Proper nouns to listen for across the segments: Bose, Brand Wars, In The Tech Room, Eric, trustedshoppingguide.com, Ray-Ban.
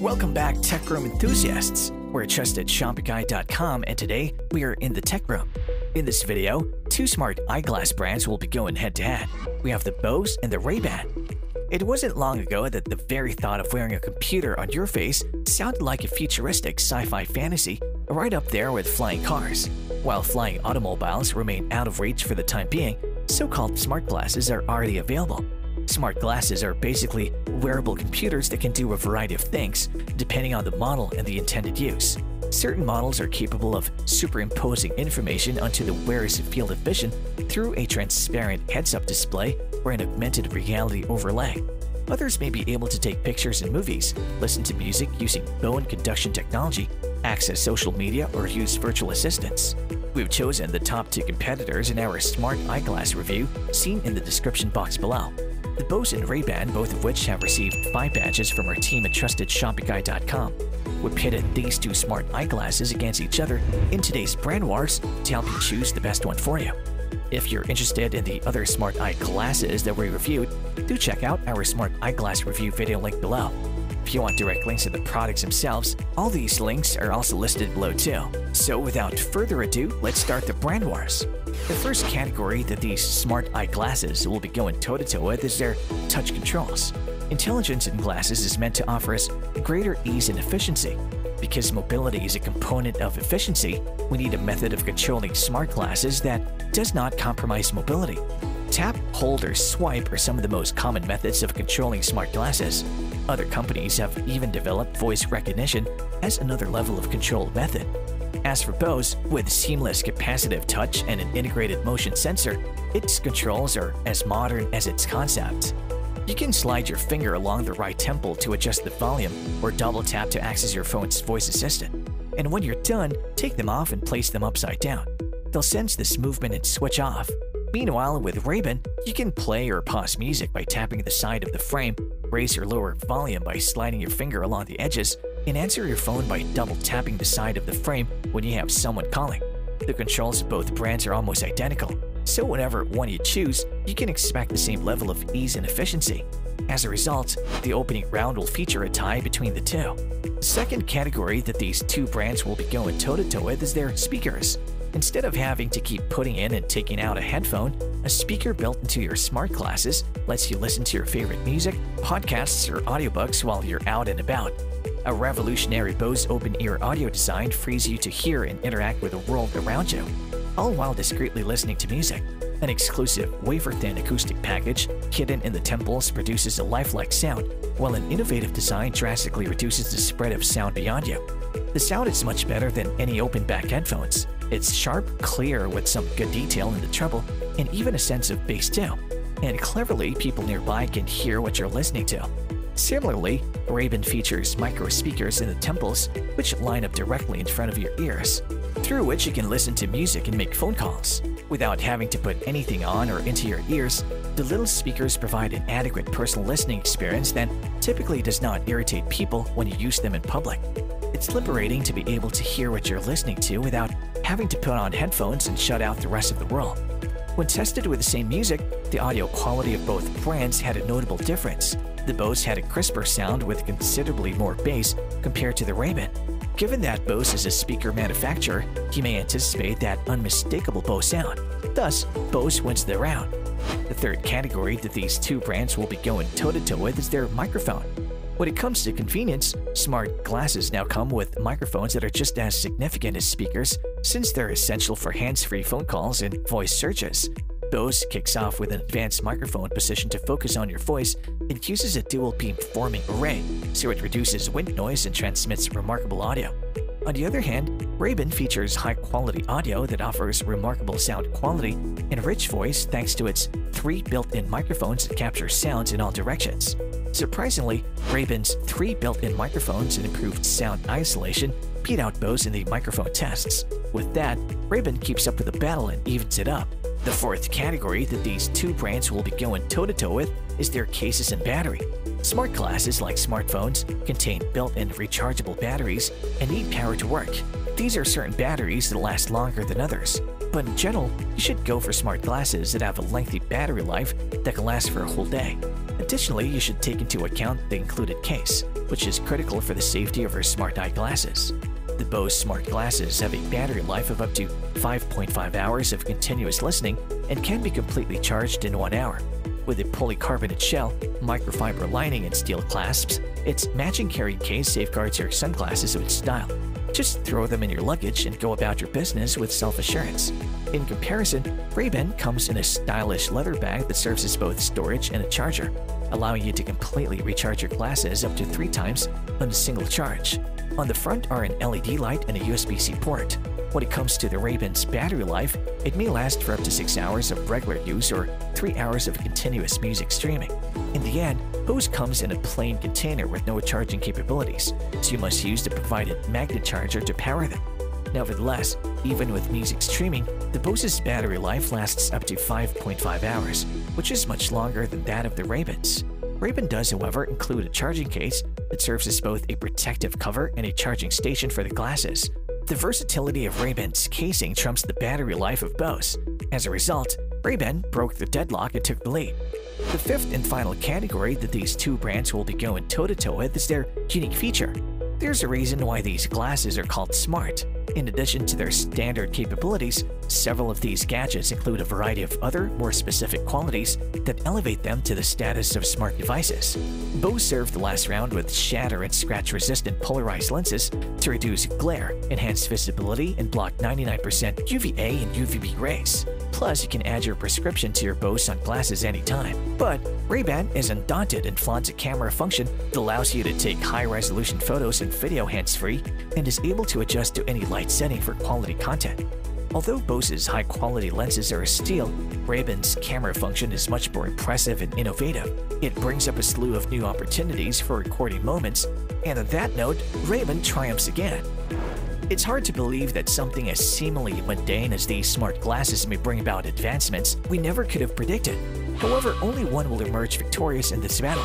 Welcome back, Tech Room enthusiasts. We're at trustedshoppingguide.com, and today we are in the tech room. In this video, two smart eyeglass brands will be going head-to-head. We have the Bose and the Ray-Ban. It wasn't long ago that the very thought of wearing a computer on your face sounded like a futuristic sci-fi fantasy, right up there with flying cars. While flying automobiles remain out of reach for the time being, so-called smart glasses are already available. Smart glasses are basically wearable computers that can do a variety of things, depending on the model and the intended use. Certain models are capable of superimposing information onto the wearer's field of vision through a transparent heads-up display or an augmented reality overlay. Others may be able to take pictures in movies, listen to music using bone conduction technology, access social media, or use virtual assistants. We've chosen the top two competitors in our smart eyeglass review, seen in the description box below. The Bose and Ray-Ban, both of which have received 5 badges from our team at trustedshoppingguide.com. We pitted these two smart eyeglasses against each other in today's brand wars to help you choose the best one for you. If you're interested in the other smart eyeglasses that we reviewed, do check out our smart eyeglass review video link below. If you want direct links to the products themselves, all these links are also listed below too. So without further ado, let's start the brand wars. The first category that these smart eyeglasses will be going toe-to-toe with is their touch controls. Intelligence in glasses is meant to offer us greater ease and efficiency. Because mobility is a component of efficiency, we need a method of controlling smart glasses that does not compromise mobility. Tap, hold, or swipe are some of the most common methods of controlling smart glasses. Other companies have even developed voice recognition as another level of control method. As for Bose, with seamless capacitive touch and an integrated motion sensor, its controls are as modern as its concept. You can slide your finger along the right temple to adjust the volume or double tap to access your phone's voice assistant. And when you're done, take them off and place them upside down. They'll sense this movement and switch off. Meanwhile, with Ray-Ban, you can play or pause music by tapping the side of the frame, raise or lower volume by sliding your finger along the edges, and answer your phone by double tapping the side of the frame when you have someone calling. The controls of both brands are almost identical, so whatever one you choose, you can expect the same level of ease and efficiency. As a result, the opening round will feature a tie between the two. The second category that these two brands will be going toe-to-toe with is their speakers. Instead of having to keep putting in and taking out a headphone, a speaker built into your smart glasses lets you listen to your favorite music, podcasts, or audiobooks while you're out and about. A revolutionary Bose open-ear audio design frees you to hear and interact with the world around you, all while discreetly listening to music. An exclusive wafer-thin acoustic package hidden in the temples produces a lifelike sound, while an innovative design drastically reduces the spread of sound beyond you. The sound is much better than any open-back headphones. It's sharp, clear, with some good detail in the treble, and even a sense of bass too. And cleverly, people nearby can hear what you're listening to. Similarly, Ray-Ban features micro speakers in the temples, which line up directly in front of your ears, through which you can listen to music and make phone calls. Without having to put anything on or into your ears, the little speakers provide an adequate personal listening experience that typically does not irritate people when you use them in public. It's liberating to be able to hear what you're listening to without having to put on headphones and shut out the rest of the world. When tested with the same music, the audio quality of both brands had a notable difference. The Bose had a crisper sound with considerably more bass compared to the Ray-Ban. Given that Bose is a speaker manufacturer, you may anticipate that unmistakable Bose sound. Thus, Bose wins the round. The third category that these two brands will be going toe-to-toe with is their microphone. When it comes to convenience, smart glasses now come with microphones that are just as significant as speakers, since they're essential for hands-free phone calls and voice searches. Bose kicks off with an advanced microphone positioned to focus on your voice and uses a dual beam-forming array, so it reduces wind noise and transmits remarkable audio. On the other hand, Ray-Ban features high-quality audio that offers remarkable sound quality and rich voice thanks to its 3 built-in microphones that capture sounds in all directions. Surprisingly, Ray-Ban's 3 built-in microphones and improved sound isolation beat out Bose in the microphone tests. With that, Ray-Ban keeps up with the battle and evens it up. The fourth category that these two brands will be going toe-to-toe with is their cases and battery. Smart glasses, like smartphones, contain built-in rechargeable batteries and need power to work. These are certain batteries that last longer than others, but in general, you should go for smart glasses that have a lengthy battery life that can last for a whole day. Additionally, you should take into account the included case, which is critical for the safety of your smart eyeglasses. The Bose smart glasses have a battery life of up to 5.5 hours of continuous listening and can be completely charged in 1 hour. With a polycarbonate shell, microfiber lining, and steel clasps, its matching carry case safeguards your sunglasses with style. Just throw them in your luggage and go about your business with self-assurance. In comparison, Ray-Ban comes in a stylish leather bag that serves as both storage and a charger, allowing you to completely recharge your glasses up to 3 times on a single charge. On the front are an LED light and a USB-C port. When it comes to the Ray-Ban's battery life, it may last for up to 6 hours of regular use or 3 hours of continuous music streaming. In the end, Bose comes in a plain container with no charging capabilities, so you must use the provided magnet charger to power them. Nevertheless, even with music streaming, the Bose's battery life lasts up to 5.5 hours, which is much longer than that of the Ray-Ban's. Ray-Ban does, however, include a charging case that serves as both a protective cover and a charging station for the glasses. The versatility of Ray-Ban's casing trumps the battery life of Bose. As a result, Ray-Ban broke the deadlock and took the lead. The fifth and final category that these two brands will be going toe-to-toe with is their unique feature. There's a reason why these glasses are called smart. In addition to their standard capabilities, several of these gadgets include a variety of other, more specific qualities that elevate them to the status of smart devices. Bose served the last round with shatter and scratch-resistant polarized lenses to reduce glare, enhance visibility, and block 99% UVA and UVB rays. Plus, you can add your prescription to your Bose sunglasses anytime. But Ray-Ban is undaunted and flaunts a camera function that allows you to take high-resolution photos and video hands-free and is able to adjust to any light setting for quality content. Although Bose's high-quality lenses are a steal, Ray-Ban's camera function is much more impressive and innovative. It brings up a slew of new opportunities for recording moments, and on that note, Ray-Ban triumphs again. It's hard to believe that something as seemingly mundane as these smart glasses may bring about advancements we never could have predicted. However, only one will emerge victorious in this battle.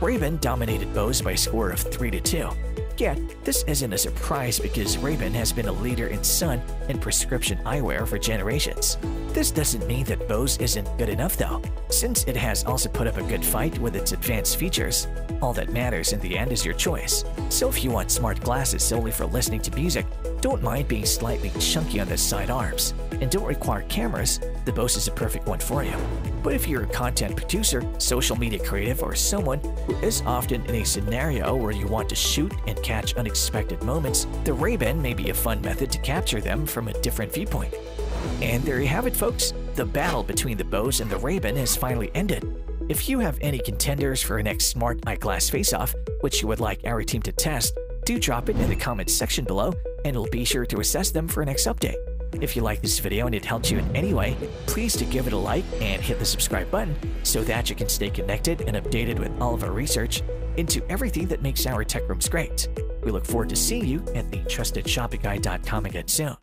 Ray-Ban dominated Bose by a score of 3-2. Yet, this isn't a surprise because Ray-Ban has been a leader in sun and prescription eyewear for generations. This doesn't mean that Bose isn't good enough though, since it has also put up a good fight with its advanced features. All that matters in the end is your choice. So if you want smart glasses solely for listening to music, don't mind being slightly chunky on the side arms, and don't require cameras, the Bose is a perfect one for you. But if you're a content producer, social media creative, or someone who is often in a scenario where you want to shoot and catch unexpected moments, the Ray-Ban may be a fun method to capture them from a different viewpoint. And there you have it, folks. The battle between the Bose and the Ray-Ban has finally ended. If you have any contenders for our next smart eyeglass face-off, which you would like our team to test, do drop it in the comments section below, and we'll be sure to assess them for our next update. If you like this video and it helped you in any way, please do give it a like and hit the subscribe button so that you can stay connected and updated with all of our research into everything that makes our tech rooms great. We look forward to seeing you at the trustedshoppingguide.com again soon.